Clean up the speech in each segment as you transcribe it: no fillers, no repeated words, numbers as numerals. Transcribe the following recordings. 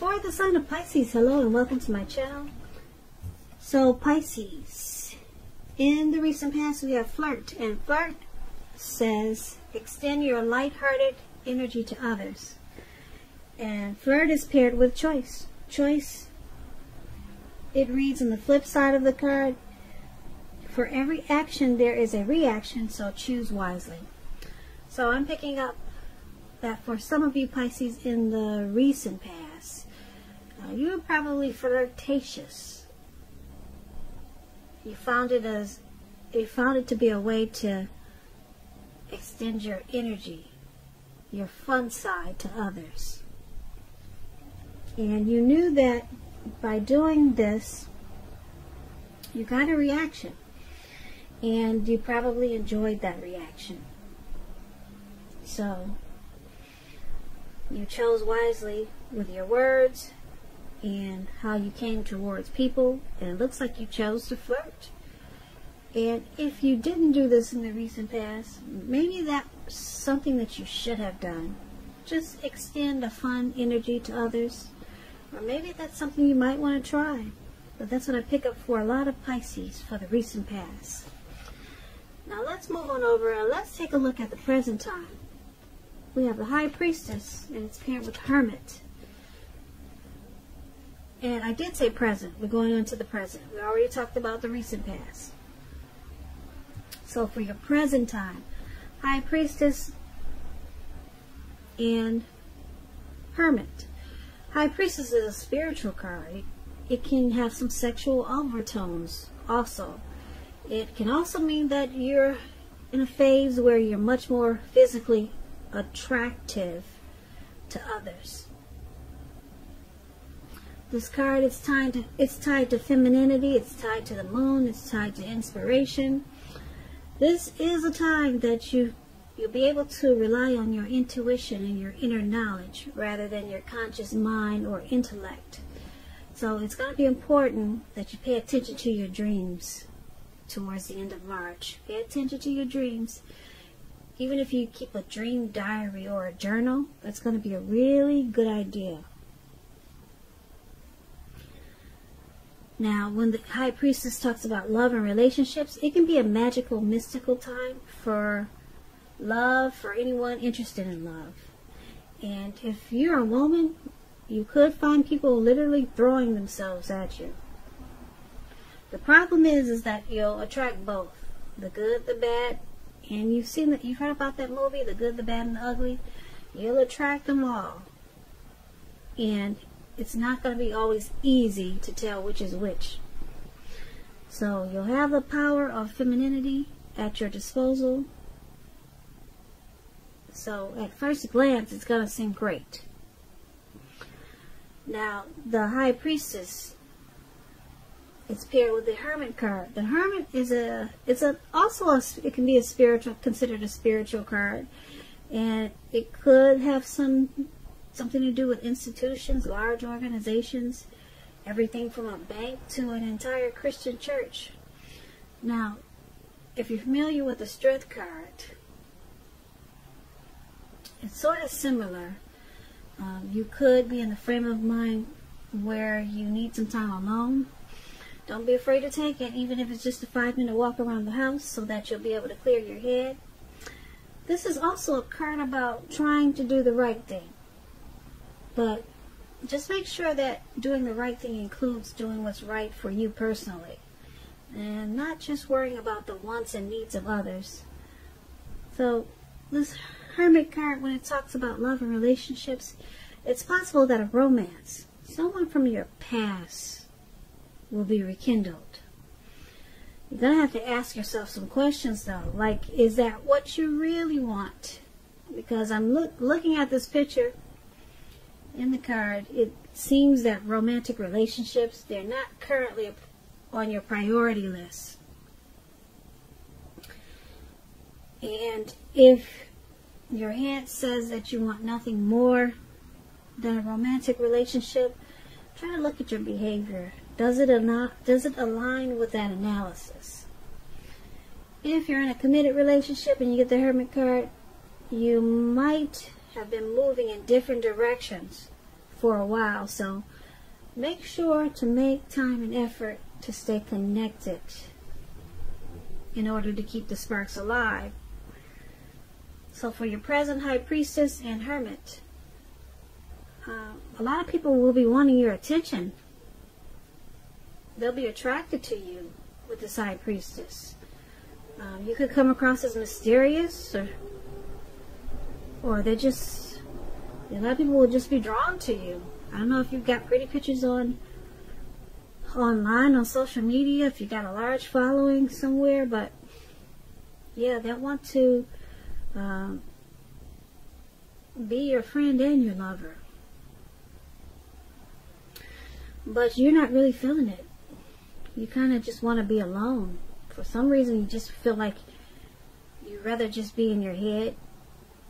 For the sign of Pisces, hello and welcome to my channel. So Pisces, in the recent past we have flirt, and flirt says extend your light-hearted energy to others. And flirt is paired with choice. Choice, it reads on the flip side of the card, for every action there is a reaction, so choose wisely. So I'm picking up that for some of you Pisces in the recent past, you were probably flirtatious. You found it to be a way to extend your energy, your fun side to others. And you knew that by doing this, you got a reaction. And you probably enjoyed that reaction. So you chose wisely with your words and how you came towards people, and it looks like you chose to flirt. And if you didn't do this in the recent past, maybe that's something that you should have done. Just extend a fun energy to others. Or maybe that's something you might want to try. But that's what I pick up for a lot of Pisces for the recent past. Now let's move on over and let's take a look at the present time. We have the High Priestess, and it's paired with Hermit. And I did say present. We're going on to the present. We already talked about the recent past. So for your present time, High Priestess and Hermit. High Priestess is a spiritual card. It can have some sexual overtones also. It can also mean that you're in a phase where you're much more physically attractive to others. This card is tied to femininity, it's tied to the moon, it's tied to inspiration. This is a time that you'll be able to rely on your intuition and your inner knowledge rather than your conscious mind or intellect. So it's going to be important that you pay attention to your dreams towards the end of March. Pay attention to your dreams. Even if you keep a dream diary or a journal, that's going to be a really good idea. Now, when the High Priestess talks about love and relationships, it can be a magical, mystical time for love, for anyone interested in love. And if you're a woman, you could find people literally throwing themselves at you. The problem is that you'll attract both, the good, the bad, and you've heard about that movie, The Good, the Bad, and the Ugly. You'll attract them all. And it's not going to be always easy to tell which is which. So you'll have the power of femininity at your disposal. So at first glance, it's going to seem great. Now, the High Priestess is paired with the Hermit card. The Hermit is it can be considered a spiritual card, and it could have something to do with institutions, large organizations, everything from a bank to an entire Christian church. Now, if you're familiar with the Strength card, it's sort of similar. You could be in the frame of mind where you need some time alone. Don't be afraid to take it, even if it's just a 5-minute walk around the house, so that you'll be able to clear your head. This is also a card about trying to do the right thing. But just make sure that doing the right thing includes doing what's right for you personally, and not just worrying about the wants and needs of others. So this Hermit card, when it talks about love and relationships, it's possible that a romance, someone from your past, will be rekindled. You're going to have to ask yourself some questions though, like, is that what you really want? Because I'm looking at this picture in the card, it seems that romantic relationships, they're not currently on your priority list. And if your hand says that you want nothing more than a romantic relationship, try to look at your behavior. Does it align with that analysis? If you're in a committed relationship and you get the Hermit card, you might have been moving in different directions for a while. So make sure to make time and effort to stay connected in order to keep the sparks alive. So for your present High Priestess and Hermit, a lot of people will be wanting your attention. They'll be attracted to you with this High Priestess. You could come across as mysterious, or they just, a lot of people will just be drawn to you. I don't know if you've got pretty pictures online, on social media, if you've got a large following somewhere, but yeah, they'll want to be your friend and your lover. But you're not really feeling it. You kind of just want to be alone. For some reason, you just feel like you'd rather just be in your head,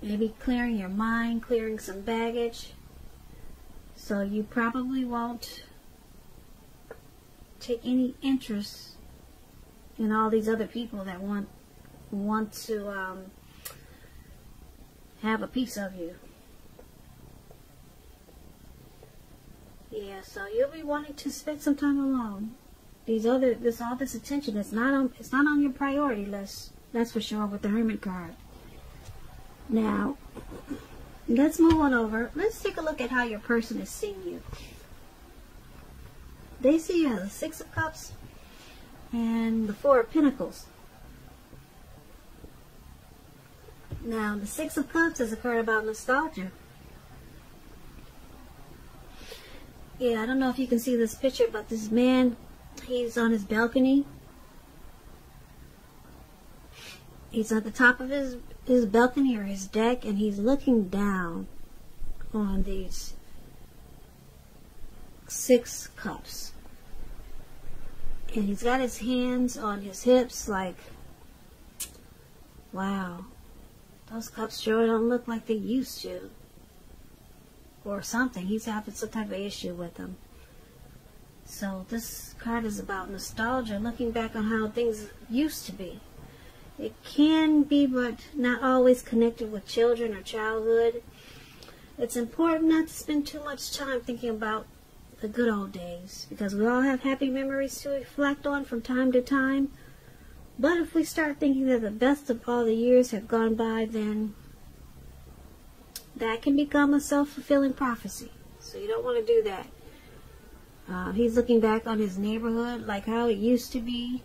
maybe clearing your mind, clearing some baggage. So you probably won't take any interest in all these other people that want to have a piece of you. Yeah, so you'll be wanting to spend some time alone. All this attention is not on your priority list. That's for sure with the Hermit card. Now, let's move on over. Let's take a look at how your person is seeing you. They see you as the 6 of Cups and the 4 of Pentacles. Now, the 6 of Cups is a card about nostalgia. Yeah, I don't know if you can see this picture, but this man, he's on his balcony. He's at the top of his balcony or his deck, and he's looking down on these 6 cups. And he's got his hands on his hips like, wow, those cups sure don't look like they used to. Or something. He's having some type of issue with them. So this card is about nostalgia, looking back on how things used to be. It can be, but not always connected with children or childhood. It's important not to spend too much time thinking about the good old days, because we all have happy memories to reflect on from time to time. But if we start thinking that the best of all the years have gone by, then that can become a self-fulfilling prophecy. So you don't want to do that. He's looking back on his neighborhood, like how it used to be,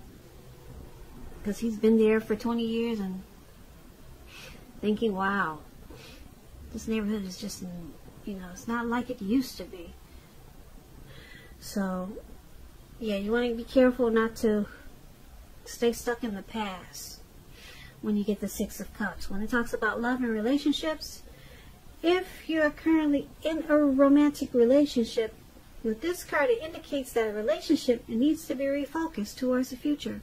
because he's been there for 20 years and thinking, wow, this neighborhood is just, it's not like it used to be. So, yeah, you want to be careful not to stay stuck in the past when you get the 6 of Cups. When it talks about love and relationships, if you are currently in a romantic relationship, with this card it indicates that a relationship needs to be refocused towards the future.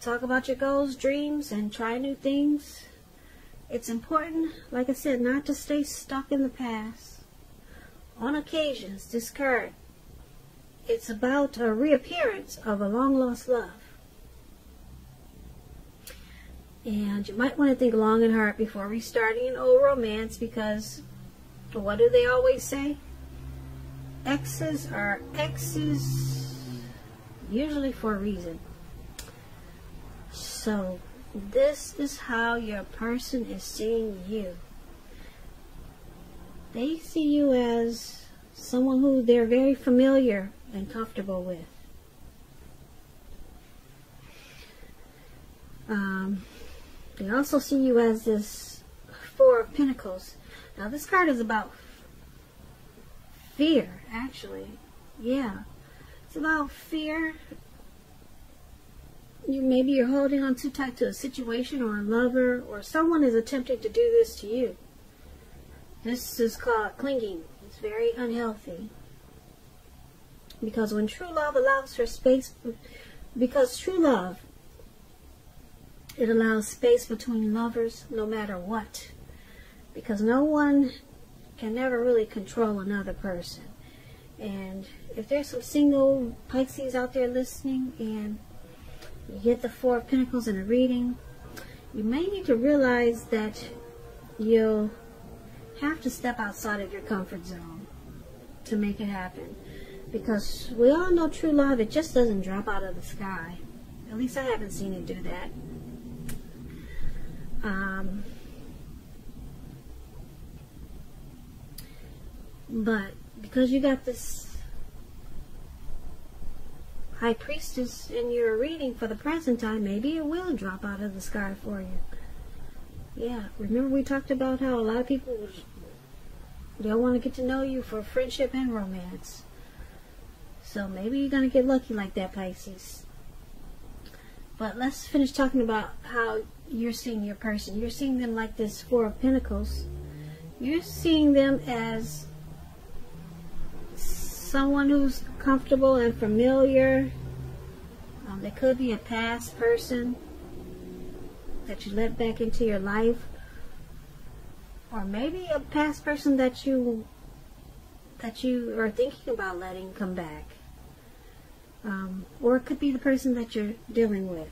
Talk about your goals, dreams, and try new things. It's important, like I said, not to stay stuck in the past. On occasions, this card, it's about a reappearance of a long-lost love. And you might want to think long and hard before restarting an old romance, because what do they always say? Exes are exes, usually for a reason. So this is how your person is seeing you. They see you as someone who they're very familiar and comfortable with. They also see you as this 4 of Pentacles. Now this card is about fear, actually. Yeah. It's about fear. Maybe you're holding on too tight to a situation or a lover, or someone is attempting to do this to you. This is called clinging. It's very unhealthy. Because when true love allows her space, because true love, it allows space between lovers no matter what, because no one can never really control another person. And if there's some single Pisces out there listening and you get the 4 of Pentacles in a reading, you may need to realize that you'll have to step outside of your comfort zone. to make it happen. Because we all know true love, it just doesn't drop out of the sky. At least I haven't seen it do that. But because you got this High Priestess in your reading for the present time, maybe it will drop out of the sky for you. Yeah, remember we talked about how a lot of people, they'll want to get to know you for friendship and romance. So maybe you're going to get lucky like that, Pisces. But let's finish talking about how you're seeing your person. You're seeing them like this Four of Pentacles. You're seeing them as someone who's comfortable and familiar. They could be a past person that you let back into your life, or maybe a past person that you are thinking about letting come back, or it could be the person that you're dealing with.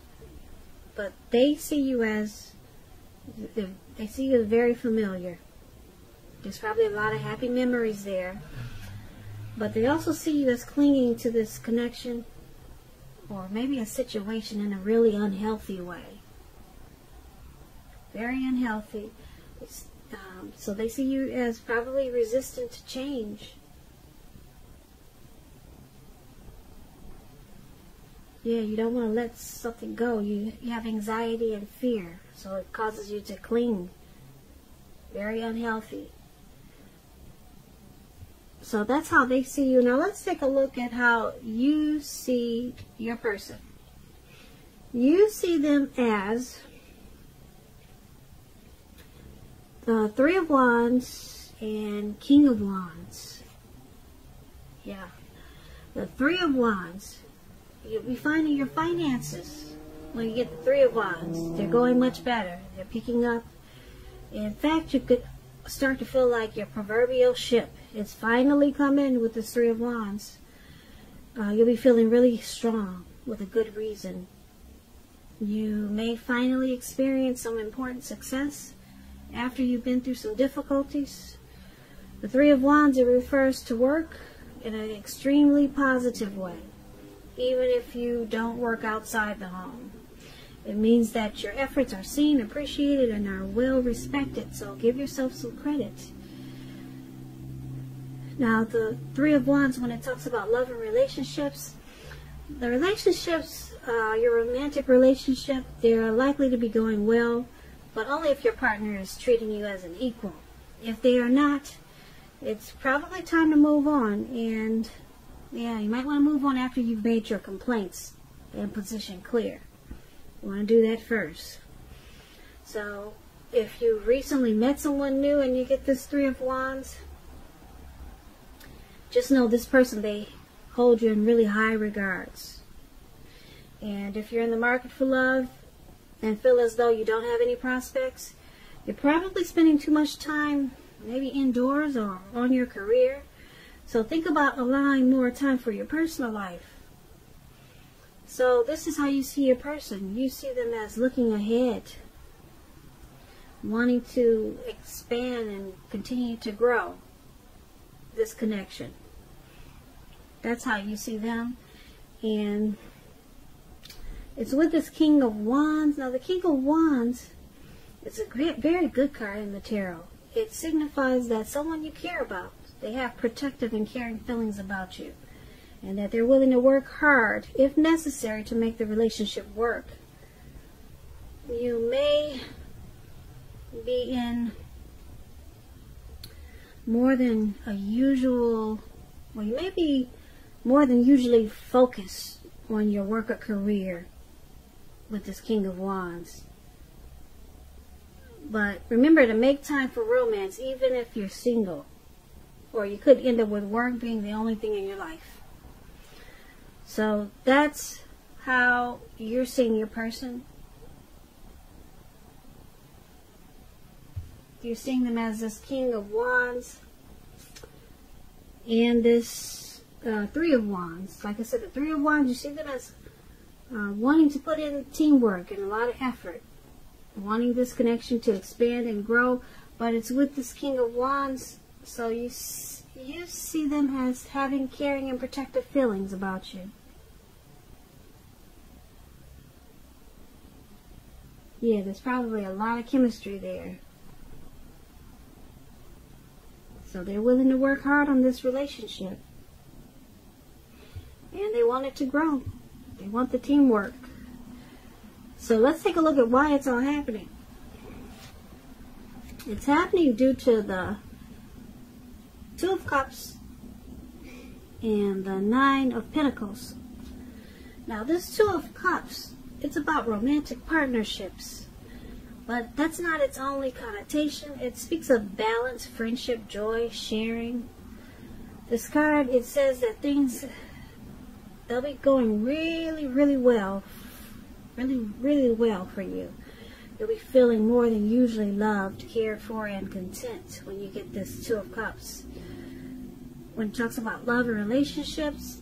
But they see you as very familiar. There's probably a lot of happy memories there, but they also see you as clinging to this connection, or maybe a situation, in a really unhealthy way. Very unhealthy. So they see you as probably resistant to change. Yeah, you don't want to let something go. You have anxiety and fear, so it causes you to cling. Very unhealthy. So that's how they see you. Now let's take a look at how you see your person. You see them as Three of Wands and King of Wands. Yeah. The Three of Wands. You'll be finding your finances when you get the Three of Wands. They're going much better. They're picking up. In fact, you could start to feel like your proverbial ship is finally coming with the Three of Wands. You'll be feeling really strong with a good reason. You may finally experience some important success after you've been through some difficulties. The Three of Wands, it refers to work in an extremely positive way, even if you don't work outside the home. It means that your efforts are seen, appreciated, and are well respected, so give yourself some credit. Now, the Three of Wands, when it talks about love and relationships, the relationships, your romantic relationship, they're likely to be going well, but only if your partner is treating you as an equal. If they are not, it's probably time to move on. And yeah, you might want to move on after you've made your complaints and position clear. You want to do that first. So if you recently met someone new and you get this Three of Wands, just know this person, they hold you in really high regards. And if you're in the market for love and feel as though you don't have any prospects, you're probably spending too much time maybe indoors or on your career. So think about allowing more time for your personal life. So this is how you see your person. You see them as looking ahead, wanting to expand and continue to grow this connection. That's how you see them. And it's with this King of Wands. Now, the King of Wands is a very good card in the tarot. It signifies that someone you care about, they have protective and caring feelings about you, and that they're willing to work hard, if necessary, to make the relationship work. You may be in more than usually focused on your work or career with this King of Wands. But remember to make time for romance, even if you're single, or you could end up with work being the only thing in your life. So that's how you're seeing your person. You're seeing them as this King of Wands and this Three of Wands. Like I said, the Three of Wands, you see them as wanting to put in teamwork and a lot of effort, wanting this connection to expand and grow. But it's with this King of Wands, so you You see them as having caring and protective feelings about you. Yeah, there's probably a lot of chemistry there. So they're willing to work hard on this relationship. And they want it to grow. They want the teamwork. So let's take a look at why it's all happening. It's happening due to the Two of Cups and the Nine of Pentacles. Now this Two of Cups, it's about romantic partnerships, but that's not its only connotation. It speaks of balance, friendship, joy, sharing. This card, it says that things, they'll be going really, really well. Really, really well for you. You'll be feeling more than usually loved, cared for, and content when you get this Two of Cups. When it talks about love and relationships,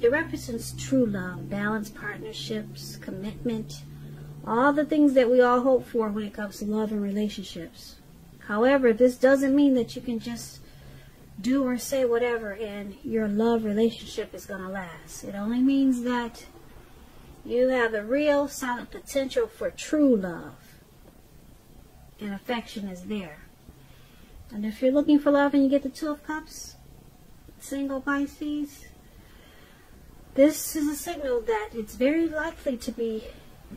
it represents true love, balance, partnerships, commitment, all the things that we all hope for when it comes to love and relationships. However, this doesn't mean that you can just do or say whatever and your love relationship is going to last. It only means that you have a real solid potential for true love, and affection is there. And if you're looking for love and you get the Two of Cups, single Pisces, this is a signal that it's very likely to be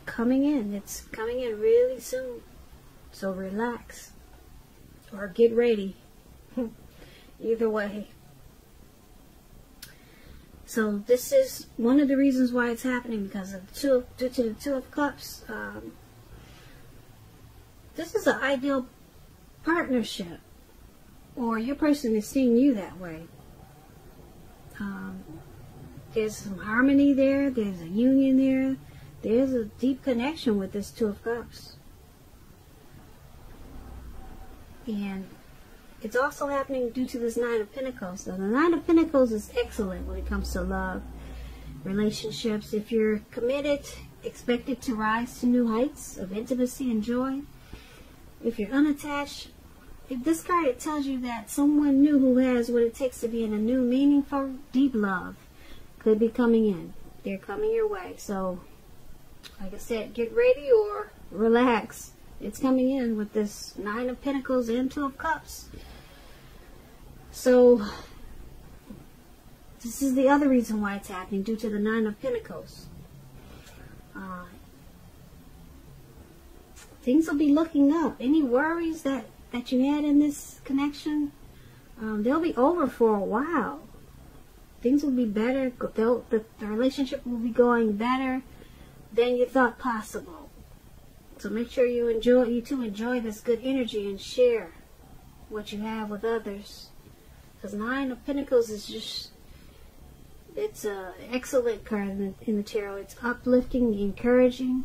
coming in. It's coming in really soon. So relax or get ready. Either way. So this is one of the reasons why it's happening, because of due to the Two of Cups. This is an ideal partnership, or your person is seeing you that way. There's some harmony there. There's a union there. There's a deep connection with this Two of Cups. And it's also happening due to this Nine of Pentacles. So the Nine of Pentacles is excellent when it comes to love, relationships. If you're committed, expected to rise to new heights of intimacy and joy. If you're unattached, if this card, it tells you that someone new who has what it takes to be in a new, meaningful, deep love could be coming in. They're coming your way. So, like I said, get ready or relax. It's coming in with this Nine of Pentacles and Two of Cups. So, this is the other reason why it's happening, due to the Nine of Pentacles. Things will be looking up. Any worries that you had in this connection, they'll be over for a while. Things will be better. The relationship will be going better than you thought possible. So make sure you enjoy this good energy and share what you have with others. Because Nine of Pentacles is just, it's an excellent card in the tarot. It's uplifting, encouraging.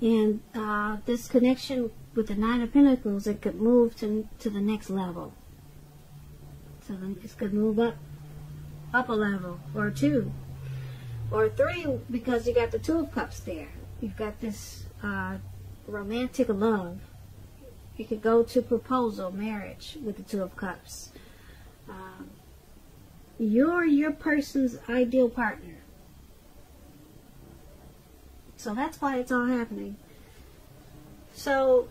And this connection with the Nine of Pentacles, it could move to the next level. So it could move up a level, or two, or three, because you got the Two of Cups there. You've got this romantic love. You could go to proposal, marriage, with the Two of Cups. You're your person's ideal partner. So that's why it's all happening. So,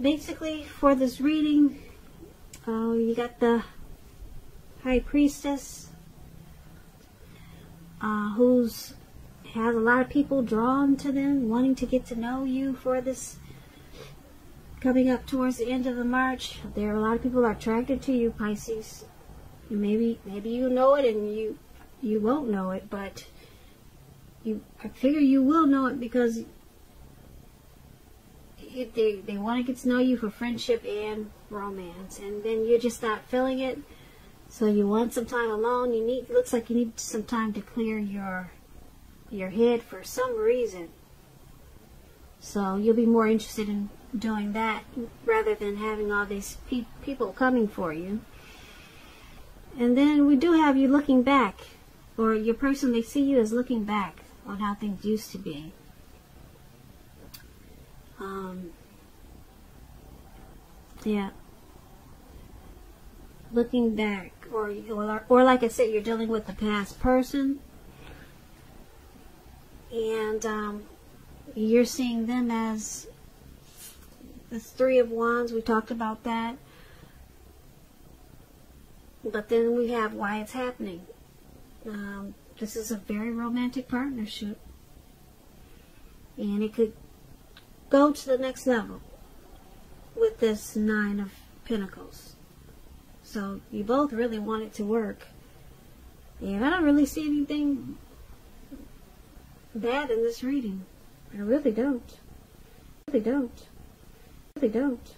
basically, for this reading, you got the High Priestess, who's has a lot of people drawn to them, wanting to get to know you for this. Coming up towards the end of March, there are a lot of people attracted to you, Pisces. Maybe you know it and you won't know it, but I figure you will know it, because if they want to get to know you for friendship and romance, and then you're just not feeling it, so you want some time alone. It looks like you need some time to clear your head for some reason. So you'll be more interested in doing that rather than having all these people coming for you. And then we do have you looking back, or your person, they see you as looking back on how things used to be. Yeah, looking back, or like I said, you're dealing with the past person, and you're seeing them as this Three of Wands. We talked about that, but then we have why it's happening. This is a very romantic partnership, and it could go to the next level with this Nine of Pentacles. So you both really want it to work, and I don't really see anything bad in this reading. I really don't.